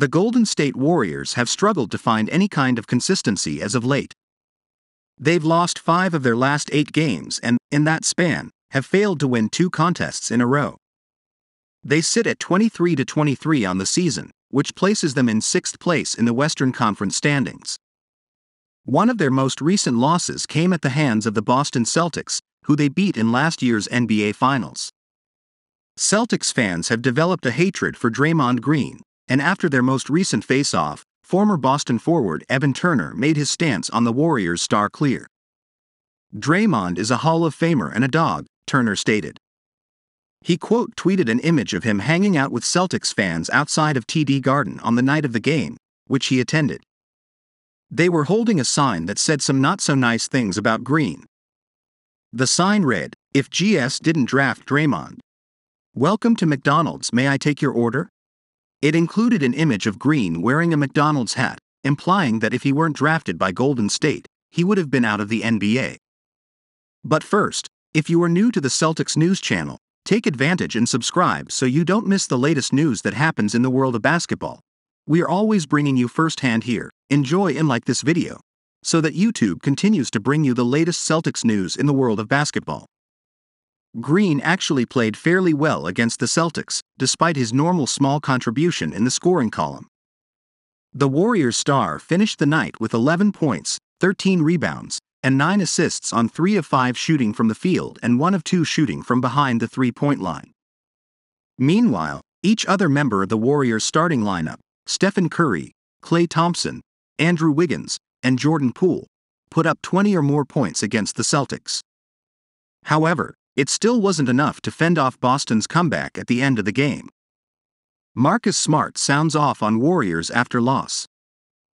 the Golden State Warriors have struggled to find any kind of consistency as of late. They've lost 5 of their last 8 games and, in that span, have failed to win 2 contests in a row. They sit at 23-23 on the season, which places them in 6th place in the Western Conference standings. One of their most recent losses came at the hands of the Boston Celtics, who they beat in last year's NBA Finals. Celtics fans have developed a hatred for Draymond Green, and after their most recent face-off, former Boston forward Evan Turner made his stance on the Warriors' star clear. "Draymond is a Hall of Famer and a dog," Turner stated. He quote-tweeted an image of him hanging out with Celtics fans outside of TD Garden on the night of the game, which he attended. They were holding a sign that said some not-so-nice things about Green. The sign read, "If GS didn't draft Draymond, welcome to McDonald's, may I take your order?" It included an image of Green wearing a McDonald's hat, implying that if he weren't drafted by Golden State, he would have been out of the NBA. But first, if you are new to the Celtics News Channel, take advantage and subscribe so you don't miss the latest news that happens in the world of basketball. We are always bringing you firsthand here. Enjoy and like this video, so that YouTube continues to bring you the latest Celtics news in the world of basketball. Green actually played fairly well against the Celtics, despite his normal small contribution in the scoring column. The Warriors star finished the night with 11 points, 13 rebounds, and 9 assists on 3 of 5 shooting from the field and 1 of 2 shooting from behind the three-point line. Meanwhile, each other member of the Warriors starting lineup, Stephen Curry, Klay Thompson, Andrew Wiggins, and Jordan Poole, put up 20 or more points against the Celtics. However, it still wasn't enough to fend off Boston's comeback at the end of the game. Marcus Smart sounds off on Warriors after loss.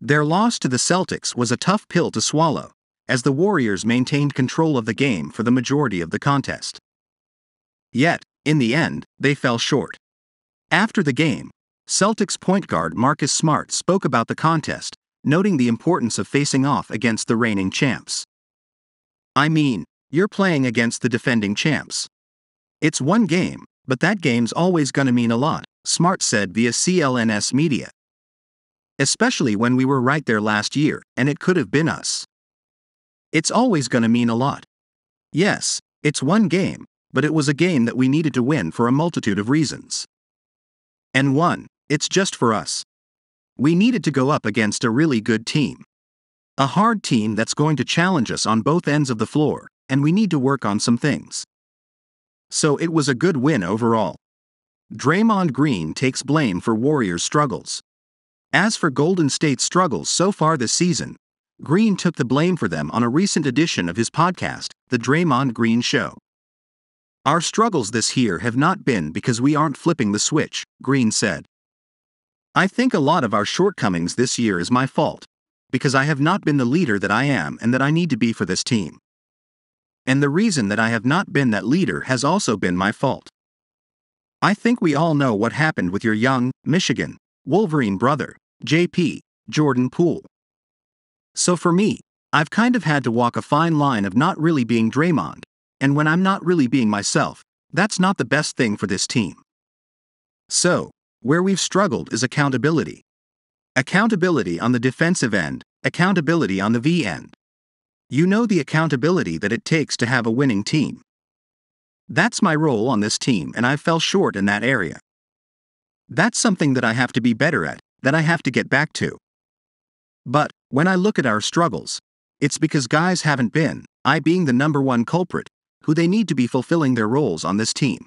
Their loss to the Celtics was a tough pill to swallow, as the Warriors maintained control of the game for the majority of the contest. Yet, in the end, they fell short. After the game, Celtics point guard Marcus Smart spoke about the contest, noting the importance of facing off against the reigning champs. "I mean, you're playing against the defending champs. It's one game, but that game's always gonna mean a lot," Smart said via CLNS media. "Especially when we were right there last year, and it could have been us. It's always gonna mean a lot. Yes, it's one game, but it was a game that we needed to win for a multitude of reasons. And one, it's just for us. We needed to go up against a really good team. A hard team that's going to challenge us on both ends of the floor, and we need to work on some things. So it was a good win overall." Draymond Green takes blame for Warriors' struggles. As for Golden State's struggles so far this season, Green took the blame for them on a recent edition of his podcast, The Draymond Green Show. "Our struggles this year have not been because we aren't flipping the switch," Green said. "I think a lot of our shortcomings this year is my fault, because I have not been the leader that I am and that I need to be for this team. And the reason that I have not been that leader has also been my fault. I think we all know what happened with your young, Michigan, Wolverine brother, JP, Jordan Poole. So for me, I've kind of had to walk a fine line of not really being Draymond, and when I'm not really being myself, that's not the best thing for this team. So, where we've struggled is accountability. Accountability on the defensive end, accountability on the V end. You know the accountability that it takes to have a winning team. That's my role on this team and I fell short in that area. That's something that I have to be better at, that I have to get back to. But, when I look at our struggles, it's because guys haven't been, I being the number one culprit, who they need to be fulfilling their roles on this team.